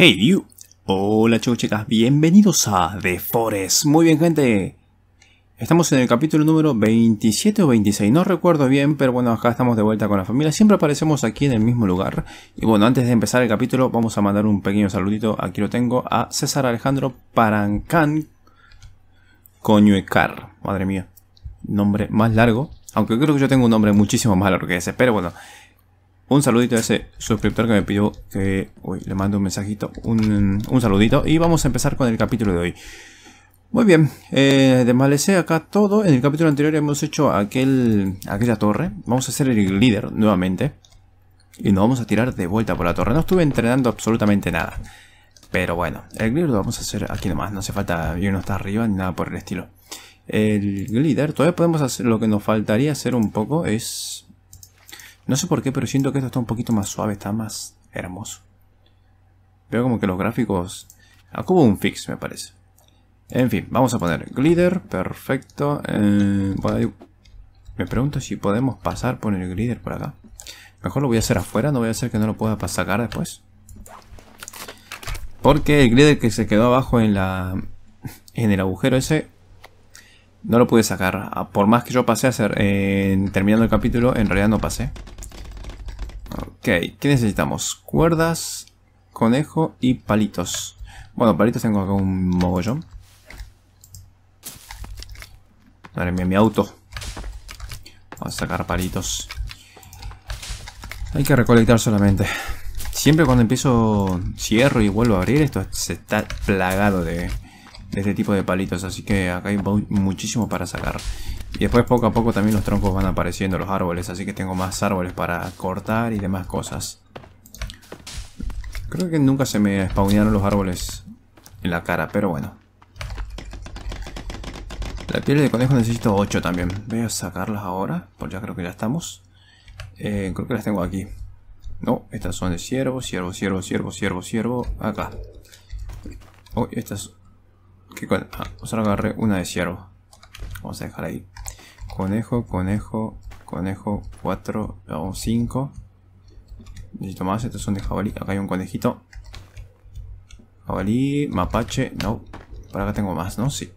Hey you. Hola chicos, chicas, bienvenidos a The Forest. Muy bien, gente. Estamos en el capítulo número 27 o 26, no recuerdo bien, pero bueno, acá estamos de vuelta con la familia. Siempre aparecemos aquí en el mismo lugar. Y bueno, antes de empezar el capítulo vamos a mandar un pequeño saludito. Aquí lo tengo a César Alejandro Parancán Coñuecar. Madre mía, nombre más largo. Aunque creo que yo tengo un nombre muchísimo más largo que ese, pero bueno. Un saludito a ese suscriptor que me pidió que... Uy, le mando un mensajito, un saludito. Y vamos a empezar con el capítulo de hoy. Muy bien, desmalecé acá todo. En el capítulo anterior hemos hecho aquella torre. Vamos a hacer el Glidder nuevamente. Y nos vamos a tirar de vuelta por la torre. No estuve entrenando absolutamente nada. Pero bueno, el Glidder lo vamos a hacer aquí nomás. No hace falta irnos hasta arriba ni nada por el estilo. El Glidder, todavía podemos hacer... Lo que nos faltaría hacer un poco es... No sé por qué, pero siento que esto está un poquito más suave. Está más hermoso. Veo como que los gráficos... Acá hubo un fix, me parece. En fin, vamos a poner Glidder, perfecto. Bueno, me pregunto si podemos pasar por el Glidder por acá. Mejor lo voy a hacer afuera, no voy a hacer que no lo pueda sacar después. Porque el Glidder que se quedó abajo en el agujero ese, no lo pude sacar. Por más que yo pasé a hacer, terminando el capítulo, en realidad no pasé. Ok, ¿qué necesitamos? Cuerdas, conejo y palitos. Bueno, palitos tengo acá un mogollón. Madre mía, mi auto. Vamos a sacar palitos. Hay que recolectar solamente. Siempre cuando empiezo, cierro y vuelvo a abrir, esto se está plagado de este tipo de palitos. Así que acá hay muchísimo para sacar. Y después poco a poco también los troncos van apareciendo, los árboles. Así que tengo más árboles para cortar y demás cosas. Creo que nunca se me spawnearon los árboles en la cara, pero bueno. La piel de conejo necesito 8 también. Voy a sacarlas ahora, porque ya creo que ya estamos. Creo que las tengo aquí. No, estas son de ciervo. Acá. Uy, estas... ¿Qué con...? Ah, o sea, agarré una de ciervo. Vamos a dejar ahí. Conejo. 4, 5. Necesito más. Estos son de jabalí. Acá hay un conejito. Jabalí, mapache. No. Por acá tengo más, ¿no? Sí.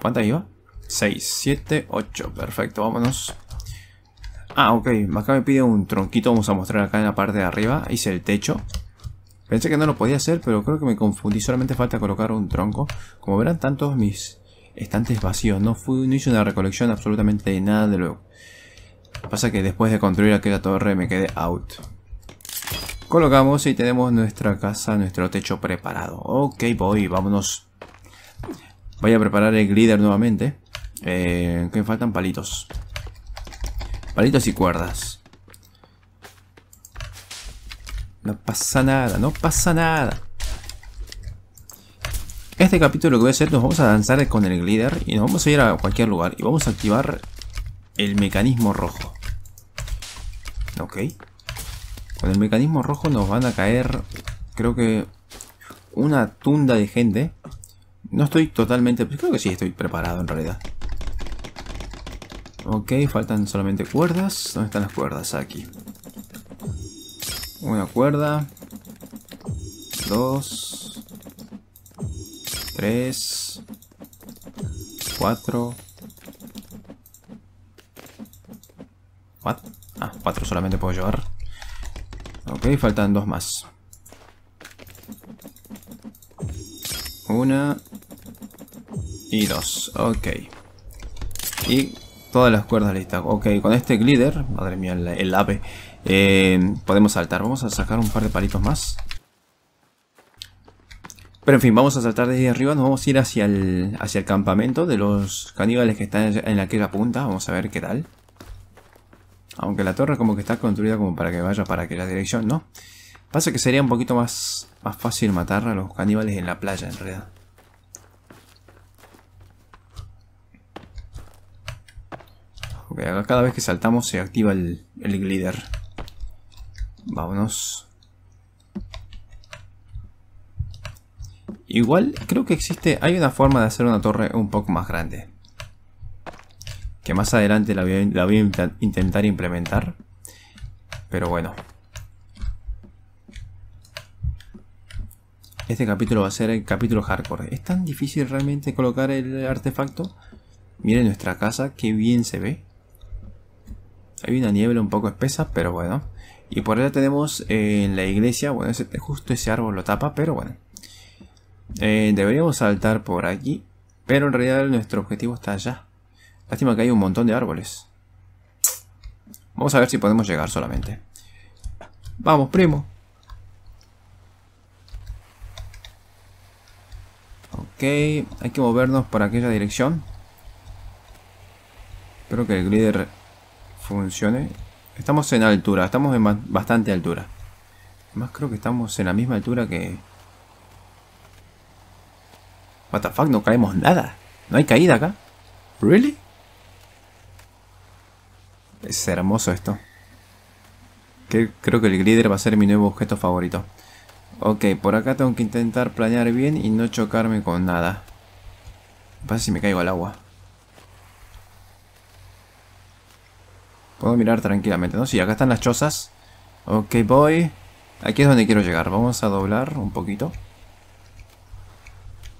¿Cuántas iba? 6, 7, 8. Perfecto, vámonos. Ah, ok. Acá me pide un tronquito. Vamos a mostrar acá en la parte de arriba. Hice el techo. Pensé que no lo podía hacer, pero creo que me confundí. Solamente falta colocar un tronco. Como verán, tantos mis estantes vacíos. No hice una recolección absolutamente de nada de luego. Pasa que después de construir aquella torre me quedé out. Colocamos y tenemos nuestra casa, nuestro techo preparado. Ok, voy, vámonos. Voy a preparar el Glidder nuevamente. Que me faltan palitos. Palitos y cuerdas. No pasa nada, no pasa nada. Este capítulo lo que voy a hacer, nos vamos a lanzar con el Glidder. Y nos vamos a ir a cualquier lugar. Y vamos a activar el mecanismo rojo. Ok. Con el mecanismo rojo nos van a caer, creo que, una tunda de gente. No estoy totalmente... Creo que sí estoy preparado en realidad. Ok, faltan solamente cuerdas. ¿Dónde están las cuerdas? Aquí. Una cuerda. 2. 3. 4. ¿What? Ah, 4 solamente puedo llevar. Ok, faltan 2 más. Una... Y 2, ok. Y todas las cuerdas listas. Ok, con este Glidder, madre mía, el ave, podemos saltar. Vamos a sacar un par de palitos más. Pero en fin, vamos a saltar desde arriba. Nos vamos a ir hacia el campamento de los caníbales que están en aquella punta. Vamos a ver qué tal. Aunque la torre como que está construida como para que vaya para aquella dirección, ¿no? Pasa que sería un poquito más fácil matar a los caníbales en la playa, en realidad. Ok, acá cada vez que saltamos se activa el Glidder. Vámonos. Igual creo que hay una forma de hacer una torre un poco más grande. Que más adelante la voy a intentar implementar. Pero bueno. Este capítulo va a ser el capítulo hardcore. ¿Es tan difícil realmente colocar el artefacto? Miren nuestra casa, qué bien se ve. Hay una niebla un poco espesa, pero bueno. Y por allá tenemos la iglesia. Bueno, justo ese árbol lo tapa, pero bueno. Deberíamos saltar por aquí. Pero en realidad nuestro objetivo está allá. Lástima que hay un montón de árboles. Vamos a ver si podemos llegar solamente. ¡Vamos, primo! Ok, hay que movernos por aquella dirección. Espero que el glider funcione. Estamos en altura, estamos en bastante altura. Además creo que estamos en la misma altura que... What the fuck, no caemos nada. No hay caída acá. ¿Really? Es hermoso esto. Creo que el glider va a ser mi nuevo objeto favorito. Ok, por acá tengo que intentar planear bien y no chocarme con nada. ¿Qué pasa si me caigo al agua? Puedo mirar tranquilamente, ¿no? Sí, acá están las chozas. Ok, voy. Aquí es donde quiero llegar. Vamos a doblar un poquito.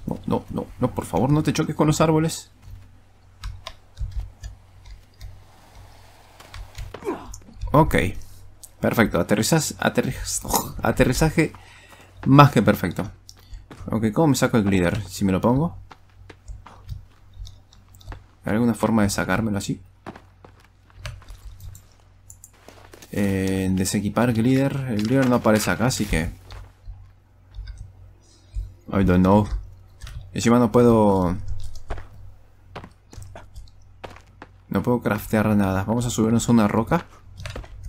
No, no, no, no, por favor, no te choques con los árboles. Ok. Perfecto. Aterrizaje más que perfecto. Ok, ¿cómo me saco el glider? Si me lo pongo. ¿Hay alguna forma de sacármelo así? Desequipar glider. El glider no aparece acá, así que... I don't know. Encima no puedo... No puedo craftear nada. Vamos a subirnos a una roca.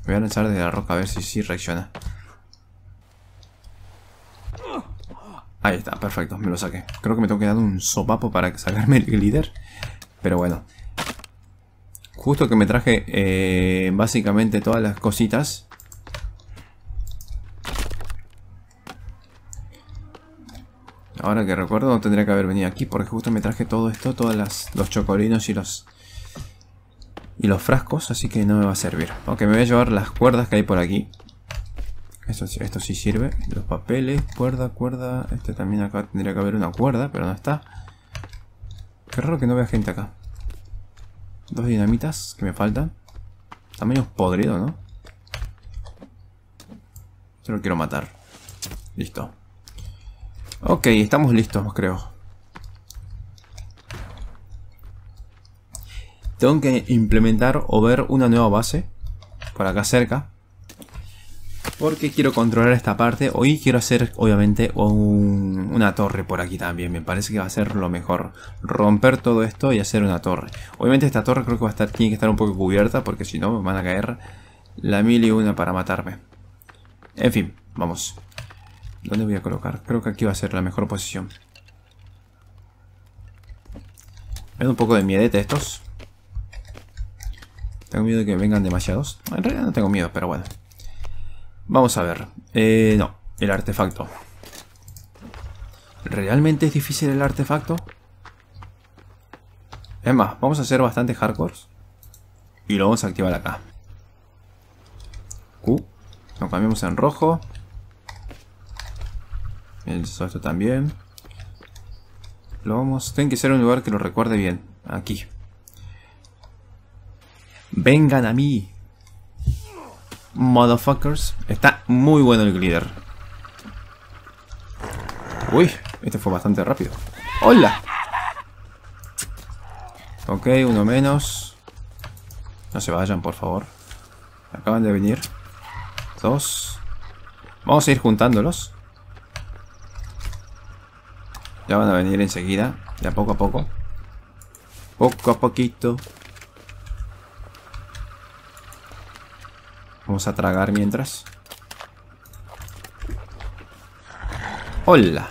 Voy a lanzar de la roca a ver si sí reacciona. Ahí está, perfecto, me lo saqué. Creo que me tengo que dar un sopapo para sacarme el glider. Pero bueno. Justo que me traje básicamente todas las cositas. Ahora que recuerdo no tendría que haber venido aquí porque justo me traje todo esto, todos los chocolinos y los frascos, así que no me va a servir. Ok, me voy a llevar las cuerdas que hay por aquí. Esto sí sirve. Los papeles, cuerda. Este también acá tendría que haber una cuerda, pero no está. Qué raro que no vea gente acá. Dos dinamitas que me faltan. Está medio podrido, ¿no? Yo lo quiero matar. Listo. Ok, estamos listos, creo. Tengo que implementar o ver una nueva base por acá cerca porque quiero controlar esta parte. Hoy quiero hacer obviamente una torre por aquí también. Me parece que va a ser lo mejor, romper todo esto y hacer una torre. Obviamente esta torre creo que tiene que estar un poco cubierta porque si no me van a caer la mil y una para matarme. En fin, vamos. ¿Dónde voy a colocar? Creo que aquí va a ser la mejor posición. Me da un poco de miedete estos. Tengo miedo de que vengan demasiados. En realidad no tengo miedo, pero bueno. Vamos a ver. No, el artefacto. ¿Realmente es difícil el artefacto? Es más, vamos a hacer bastante hardcore. Y lo vamos a activar acá. Q. Lo cambiamos en rojo. Esto también. Lo vamos... Tiene que ser un lugar que lo recuerde bien. Aquí. Vengan a mí, motherfuckers. Está muy bueno el glider. Uy, este fue bastante rápido. ¡Hola! Ok, uno menos. No se vayan, por favor. Acaban de venir. Dos. Vamos a ir juntándolos. Ya van a venir enseguida. Ya poco a poco. Poco a poquito. Vamos a tragar mientras. ¡Hola!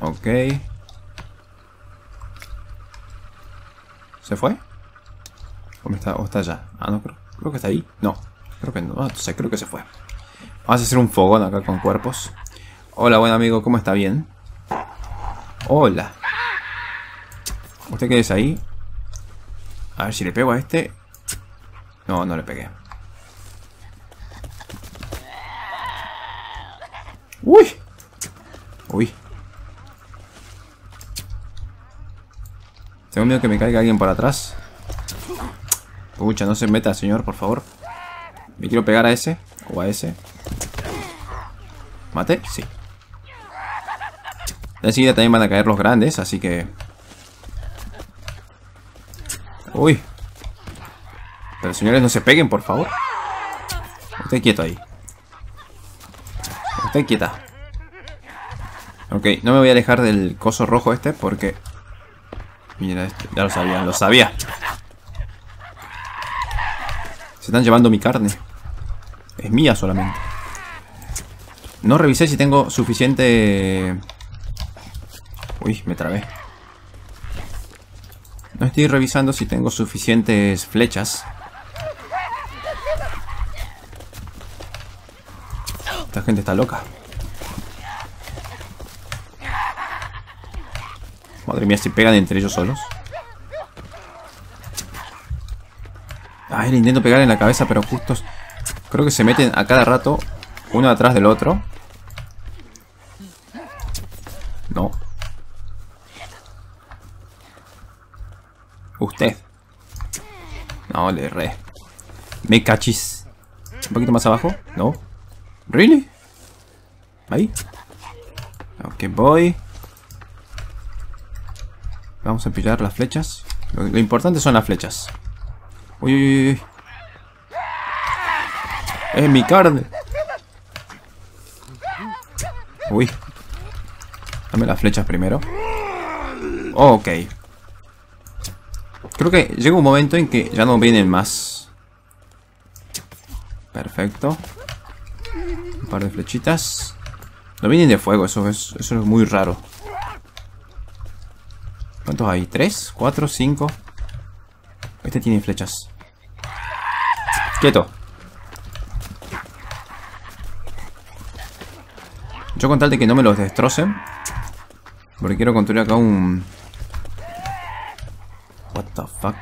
Ok. ¿Se fue? ¿O está allá? Ah, no, creo que está ahí. No, creo que no. O sea, creo que se fue. Vamos a hacer un fogón acá con cuerpos. Hola, buen amigo. ¿Cómo está? ¿Bien? Hola. ¿Usted qué es ahí? A ver si le pego a este... No, no le pegué. Uy. Uy. Tengo miedo que me caiga alguien por atrás. Pucha, no se meta, señor, por favor. Me quiero pegar a ese. O a ese. ¿Mate? Sí. De enseguida también van a caer los grandes, así que... Uy. Pero señores, no se peguen, por favor. Esté quieto ahí. Esté quieta. Ok, no me voy a alejar del coso rojo este porque... Mira, este, ya lo sabía, lo sabía. Se están llevando mi carne. Es mía solamente. No revisé si tengo suficiente... Uy, me trabé. No estoy revisando si tengo suficientes flechas. Esta gente está loca. Madre mía, se pegan entre ellos solos. Ay, le intento pegar en la cabeza, pero justos. Creo que se meten a cada rato uno atrás del otro. No. Usted. No, le erré. Me cachis. Un poquito más abajo. No. ¿Really? Ahí. Ok, voy. Vamos a pillar las flechas. Lo importante son las flechas. Uy, uy, uy. Es mi carne. Uy. Dame las flechas primero. Ok. Creo que llega un momento en que ya no vienen más. Perfecto. Un par de flechitas. No vienen de fuego, eso es muy raro. ¿Cuántos hay? ¿3? ¿4? ¿5? Este tiene flechas. Quieto. Yo con tal de que no me los destrocen. Porque quiero construir acá un... What the fuck.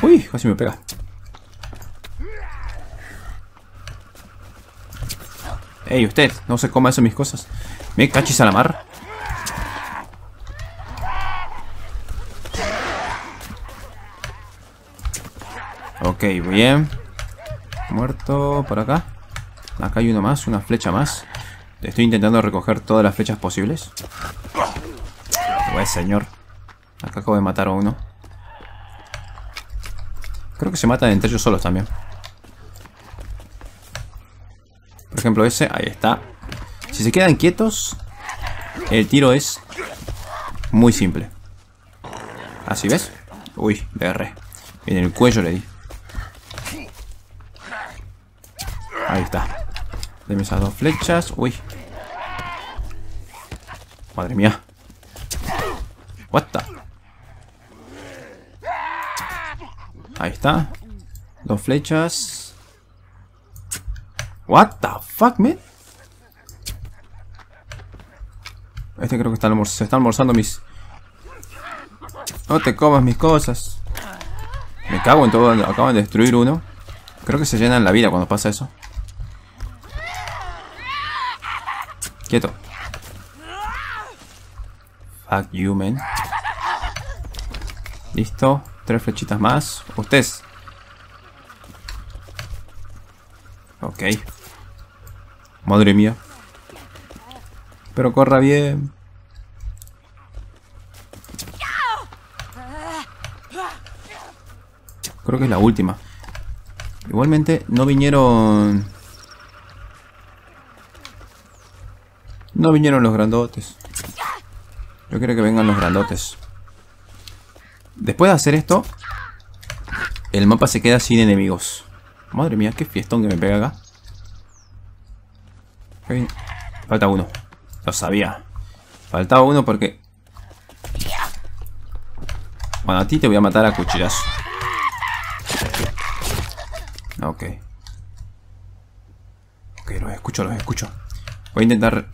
Uy, casi me pega. Ey, usted, no se coma eso mis cosas. Me cachis a la mar. Ok, bien. Muerto por acá. Acá hay uno más, una flecha más. Estoy intentando recoger todas las flechas posibles. Pues señor. Acá acabo de matar a uno. Creo que se matan entre ellos solos también. Por ejemplo ese, ahí está. Si se quedan quietos, el tiro es muy simple. Así, ¿ves? Uy, le agarré. En el cuello le di. Ahí está. Deme esas dos flechas. Uy. Madre mía. What the? Ahí está. Dos flechas. What the fuck, man? Este creo que está se está almorzando mis... No te comas mis cosas. Me cago en todo. Acaban de destruir uno. Creo que se llenan la vida cuando pasa eso. Quieto. Fuck you, man. Listo. 3 flechitas más. Usted. Ok. Madre mía. Pero corra bien. Creo que es la última. Igualmente no vinieron. No vinieron los grandotes. Yo quiero que vengan los grandotes. Después de hacer esto, el mapa se queda sin enemigos. Madre mía, qué fiestón que me pega acá. Okay. Falta uno. Lo sabía. Faltaba uno porque... Bueno, a ti te voy a matar a cuchillazo. Ok. Ok, los escucho, los escucho. Voy a intentar...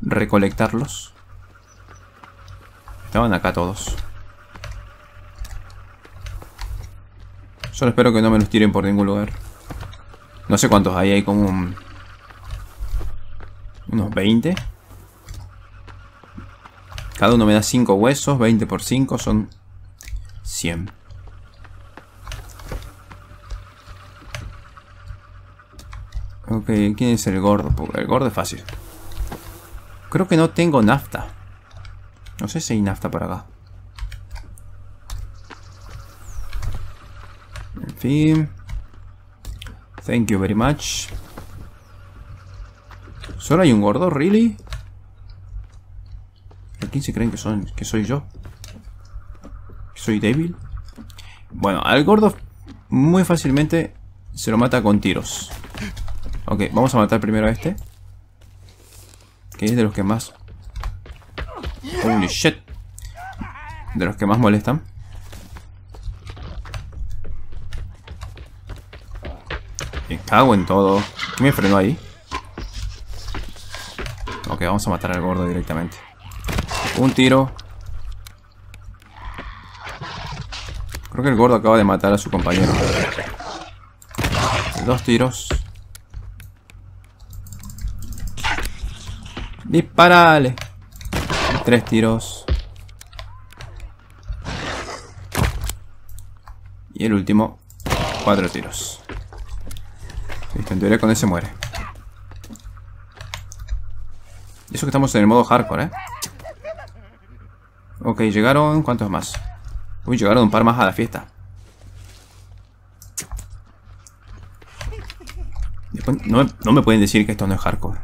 recolectarlos. Estaban acá todos. Solo espero que no me los tiren por ningún lugar. No sé cuántos hay, hay como unos 20. Cada uno me da 5 huesos, 20 por 5 son 100. Ok, ¿quién es el gordo? Porque el gordo es fácil. Creo que no tengo nafta. No sé si hay nafta para acá. En fin. Thank you very much. ¿Solo hay un gordo? ¿Really? ¿A quién se creen que son? ¿Que soy yo? ¿Que soy débil? Bueno, al gordo muy fácilmente se lo mata con tiros. Ok, vamos a matar primero a este, que es de los que más... Holy shit. De los que más molestan. Me cago en todo. ¿Quién me frenó ahí? Ok, vamos a matar al gordo directamente. Un tiro. Creo que el gordo acaba de matar a su compañero. 2 tiros. Disparale. 3 tiros. Y el último, 4 tiros. Listo, en teoría con ese muere. Y eso que estamos en el modo hardcore, ¿eh? Ok, llegaron... ¿Cuántos más? Uy, llegaron un par más a la fiesta. Después, no me pueden decir que esto no es hardcore.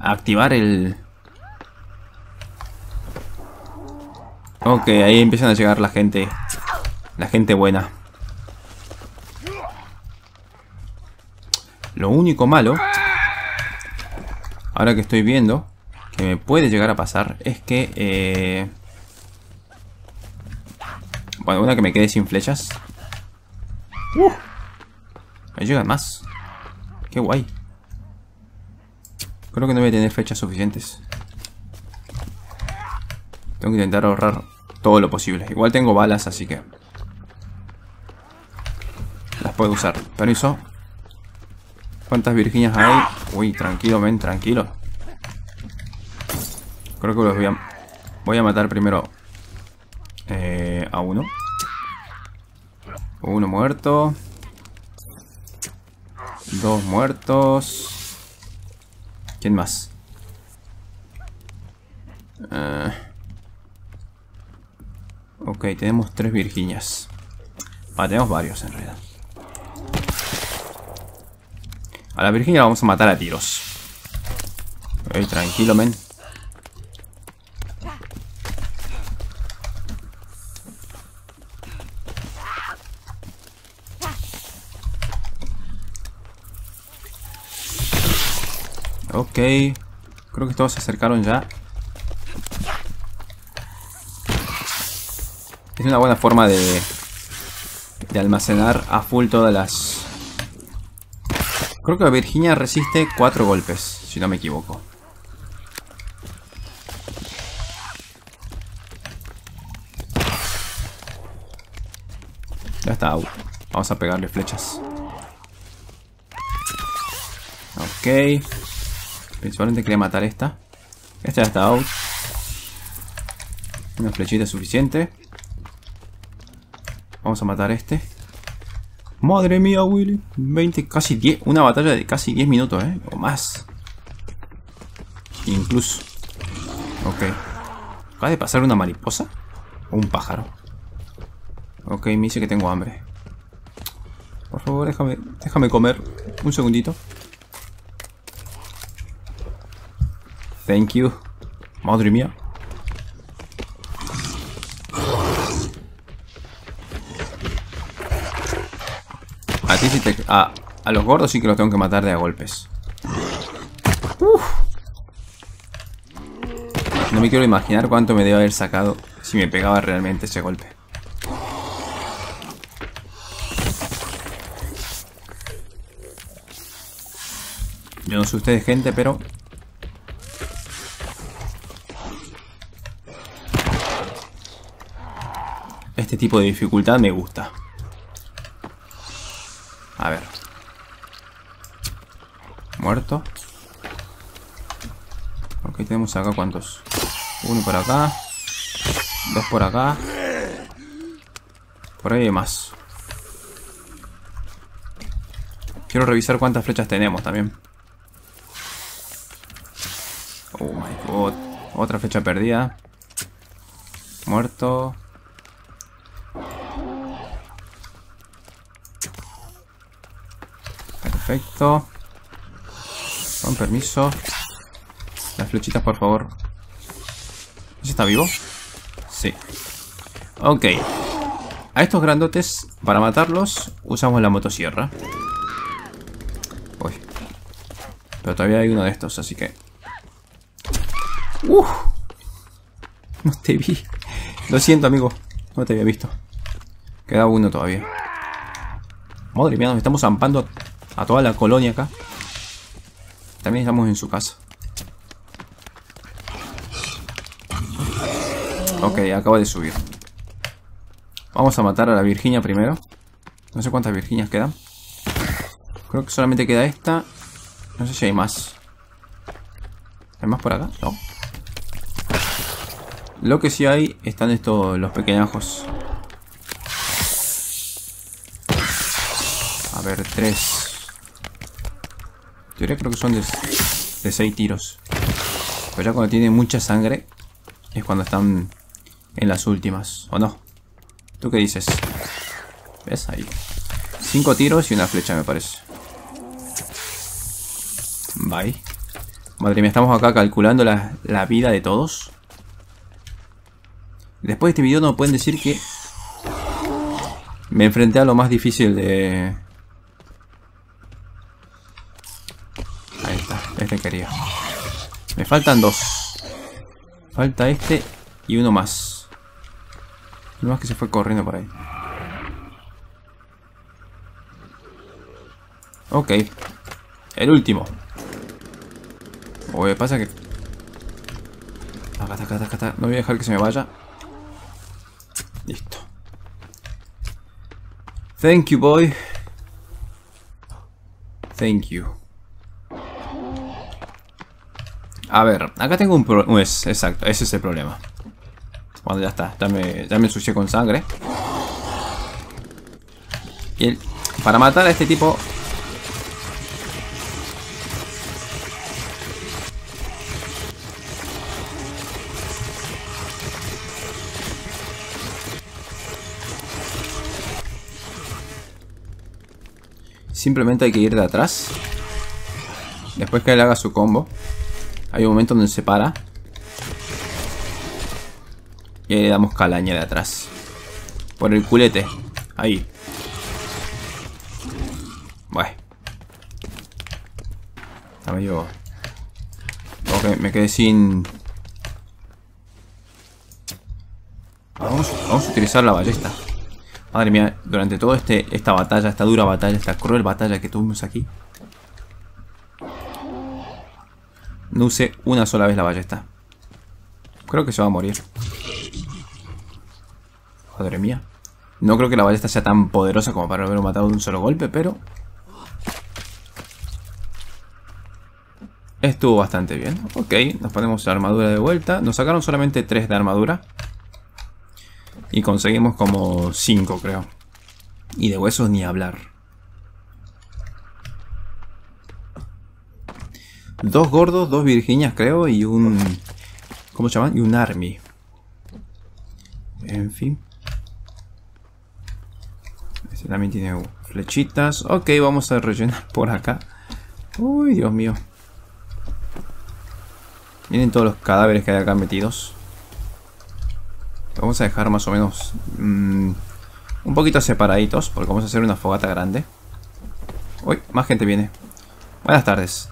Activar el... Ok, ahí empiezan a llegar la gente. La gente buena. Lo único malo, ahora que estoy viendo, que me puede llegar a pasar, es que... Bueno, una que me quede sin flechas. Me llegan más. Qué guay. Creo que no voy a tener flechas suficientes. Tengo que intentar ahorrar todo lo posible. Igual tengo balas, así que las puedo usar. Permiso. ¿Cuántas virginias hay? Uy, tranquilo, men, tranquilo. Creo que los voy a matar primero a uno. Uno muerto. 2 muertos. ¿Quién más? Ok, tenemos 3 virginias. Ah, tenemos varios en realidad. A la virginia la vamos a matar a tiros. Ey, tranquilo, men. Ok. Creo que todos se acercaron ya. Es una buena forma de almacenar a full todas las... Creo que la virginia resiste 4 golpes, si no me equivoco. Ya está. Vamos a pegarle flechas. Ok. Principalmente quería matar esta. Esta ya está out. Una flechita es suficiente. Vamos a matar a este. Madre mía, Willy. 20, casi 10. Una batalla de casi 10 minutos, ¿eh? O más. Incluso. Ok. ¿Acaba de pasar una mariposa? ¿O un pájaro? Ok, me dice que tengo hambre. Por favor, déjame comer. Un segundito. Thank you. Madre mía. A los gordos sí que los tengo que matar de a golpes. Uf. No me quiero imaginar cuánto me debe haber sacado si me pegaba realmente ese golpe. Yo no sé ustedes, gente, pero... Este tipo de dificultad me gusta. A ver, Muerto. Ok, tenemos acá cuántos. Uno por acá. Dos por acá. Por ahí hay más. Quiero revisar cuántas flechas tenemos también. Oh my god. Otra flecha perdida. Muerto. Perfecto. Con permiso. Las flechitas, por favor. ¿Ese está vivo? Sí. Ok. A estos grandotes, para matarlos, usamos la motosierra. Uy. Pero todavía hay uno de estos, así que... ¡Uf! No te vi. Lo siento, amigo. No te había visto. Queda uno todavía. Madre mía, nos estamos zampando a toda la colonia acá. También estamos en su casa. Ok, acaba de subir. Vamos a matar a la Virginia primero. No sé cuántas Virginias quedan. Creo que solamente queda esta. No sé si hay más. ¿Hay más por acá? No. Lo que sí hay están estos, los pequeñajos. A ver, 3. En teoría creo que son de 6 tiros. Pero ya cuando tienen mucha sangre es cuando están en las últimas, ¿o no? ¿Tú qué dices? ¿Ves? Ahí. 5 tiros y una flecha, me parece. Bye. Madre mía, estamos acá calculando la vida de todos. Después de este video no pueden decir que me enfrenté a lo más difícil de... Ahí está, este quería. Me faltan 2. Falta este y uno más. Lo más que se fue corriendo por ahí. Ok. El último. Oye, pasa que... Acá, acá, acá, acá. No voy a dejar que se me vaya. Listo. Thank you, boy. Thank you. A ver, acá tengo un problema. Exacto, ese es el problema. Bueno, ya está, ya me ensucié con sangre. Y para matar a este tipo... Simplemente hay que ir de atrás. Después que él haga su combo. Hay un momento donde se para. Y le damos calaña de atrás. Por el culete. Ahí. Bueno. Está medio... Ok, me quedé sin... Vamos a utilizar la ballesta. Madre mía, durante toda esta batalla, esta dura batalla, esta cruel batalla que tuvimos aquí, no usé una sola vez la ballesta. Creo que se va a morir. Madre mía. No creo que la ballesta sea tan poderosa como para haberlo matado de un solo golpe, pero... Estuvo bastante bien. Ok, nos ponemos la armadura de vuelta. Nos sacaron solamente 3 de armadura. Y conseguimos como 5, creo. Y de huesos ni hablar. 2 gordos, 2 Virginias, creo, y un... ¿Cómo se llaman? Y un army. En fin. Este también tiene flechitas. Ok, vamos a rellenar por acá. Uy, Dios mío. Miren todos los cadáveres que hay acá metidos. Lo vamos a dejar más o menos un poquito separaditos, porque vamos a hacer una fogata grande. Uy, más gente viene. Buenas tardes.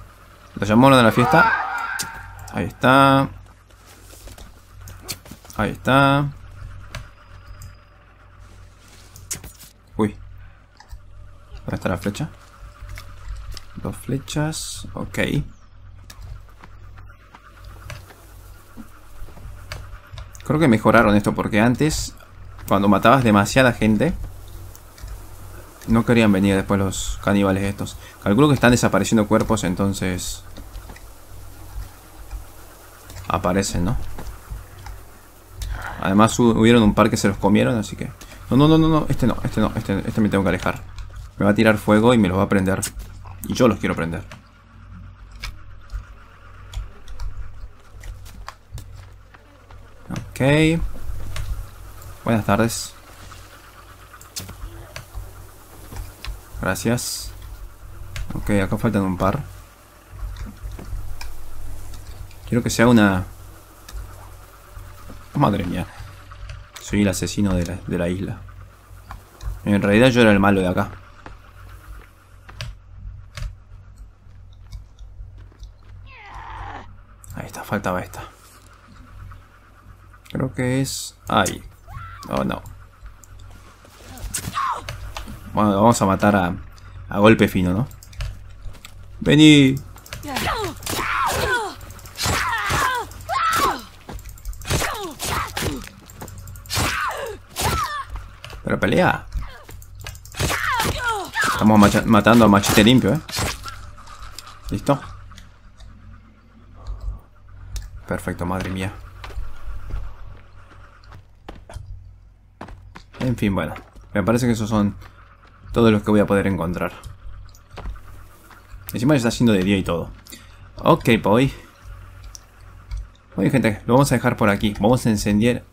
Los llamaron a la fiesta. Ahí está. Ahí está. Uy. ¿Dónde está la flecha? 2 flechas. Ok. Creo que mejoraron esto porque antes, cuando matabas demasiada gente, No querían venir después los caníbales estos. Calculo que están desapareciendo cuerpos, entonces... aparecen, ¿no? Además hubieron un par que se los comieron, así que... No, este no, este me tengo que alejar. Me va a tirar fuego y me los va a prender. Y yo los quiero prender. Ok. Buenas tardes. Gracias. Ok, acá faltan un par. Quiero que sea una... Madre mía. Soy el asesino de la isla. En realidad yo era el malo de acá. Ahí está, faltaba esta. Creo que es... ahí. Oh no. Bueno, lo vamos a matar a golpe fino, ¿no? Vení. Pero pelea. Estamos matando a machete limpio, ¿eh? Listo. Perfecto, madre mía. En fin, bueno. Me parece que esos son todos los que voy a poder encontrar. Encima ya está haciendo de día y todo. Ok, boy. Oye, gente, lo vamos a dejar por aquí. Vamos a encender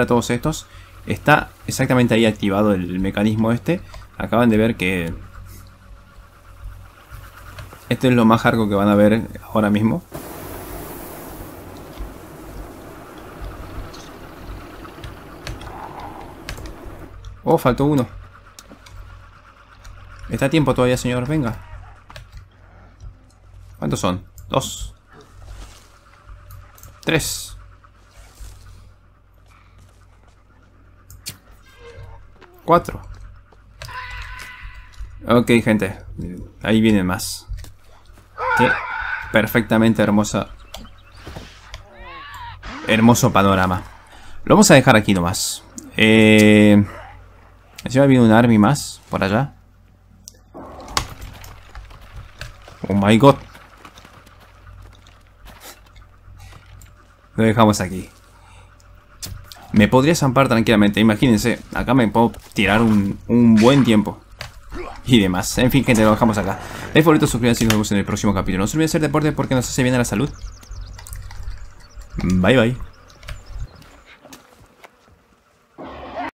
a todos estos. Está exactamente ahí activado el mecanismo este. Acaban de ver que... este es lo más hardcore que van a ver ahora mismo. Oh, faltó uno. Está a tiempo todavía, señor. Venga. ¿Cuántos son? 2. 3. Cuatro. Ok, gente. Ahí vienen más. Qué perfectamente hermosa. Hermoso panorama. Lo vamos a dejar aquí nomás. Encima viene un army más por allá. Oh my god. Lo dejamos aquí. Me podría zampar tranquilamente, imagínense. Acá me puedo tirar un buen tiempo. Y demás. En fin, gente, lo dejamos acá. Dale favorito, suscríbanse y nos vemos en el próximo capítulo. No se olviden hacer deporte porque nos hace bien a la salud. Bye bye.